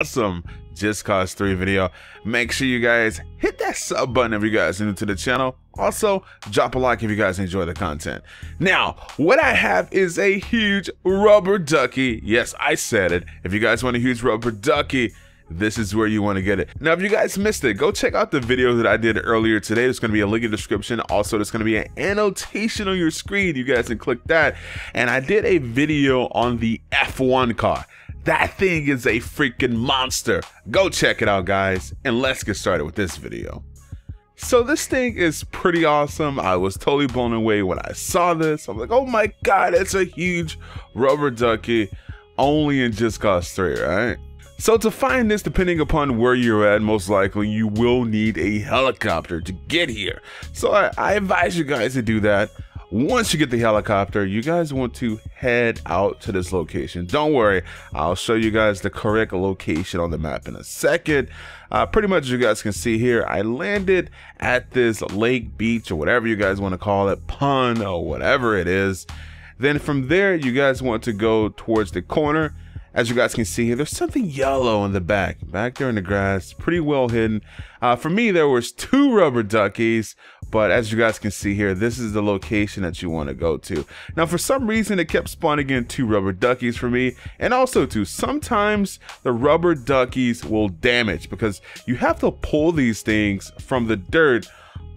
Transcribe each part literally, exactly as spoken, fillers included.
Awesome Just Cause three video. Make sure you guys hit that sub button if you guys are new to the channel. Also, drop a like if you guys enjoy the content. Now, what I have is a huge rubber ducky. Yes, I said it. If you guys want a huge rubber ducky, this is where you want to get it. Now, if you guys missed it, go check out the video that I did earlier today. There's going to be a link in the description. Also, there's going to be an annotation on your screen. You guys can click that. And I did a video on the F one car. That thing is a freaking monster. Go check it out, guys, and let's get started with this video. So this thing is pretty awesome. I was totally blown away when I saw this. I'm like, oh my God, it's a huge rubber ducky, only in Just Cause three, right? So to find this, depending upon where you're at, most likely you will need a helicopter to get here. So I, I advise you guys to do that. Once you get the helicopter, you guys want to head out to this location. Don't worry, I'll show you guys the correct location on the map in a second. Uh, pretty much as you guys can see here, I landed at this lake, beach, or whatever you guys want to call it, pond or whatever it is. Then from there, you guys want to go towards the corner. As you guys can see here, there's something yellow in the back, back there in the grass, pretty well hidden. Uh, for me, there was two rubber duckies, but as you guys can see here, this is the location that you want to go to. Now, for some reason, it kept spawning in two rubber duckies for me, and also too, sometimes the rubber duckies will damage because you have to pull these things from the dirt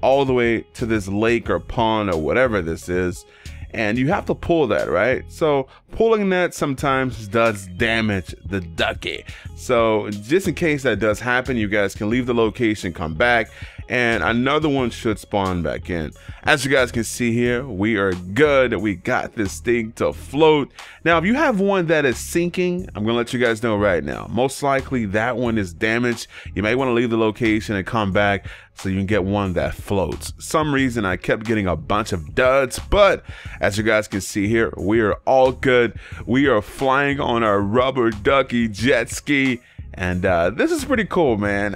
all the way to this lake or pond or whatever this is. And you have to pull that, right? So pulling that sometimes does damage the ducky. So just in case that does happen, you guys can leave the location, come back, and another one should spawn back in. As you guys can see here, we are good. We got this thing to float. Now, if you have one that is sinking, I'm gonna let you guys know right now. Most likely that one is damaged. You may wanna leave the location and come back so you can get one that floats. Some reason I kept getting a bunch of duds, but as you guys can see here, we are all good. We are flying on our rubber ducky jet ski. And uh, this is pretty cool, man.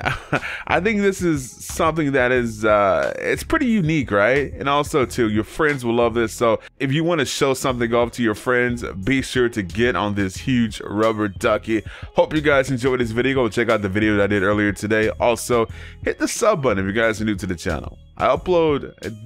I think this is something that is, uh, it's pretty unique, right? And also too, your friends will love this. So if you want to show something off to your friends, be sure to get on this huge rubber ducky. Hope you guys enjoyed this video. Go check out the video that I did earlier today. Also, hit the sub button if you guys are new to the channel. I upload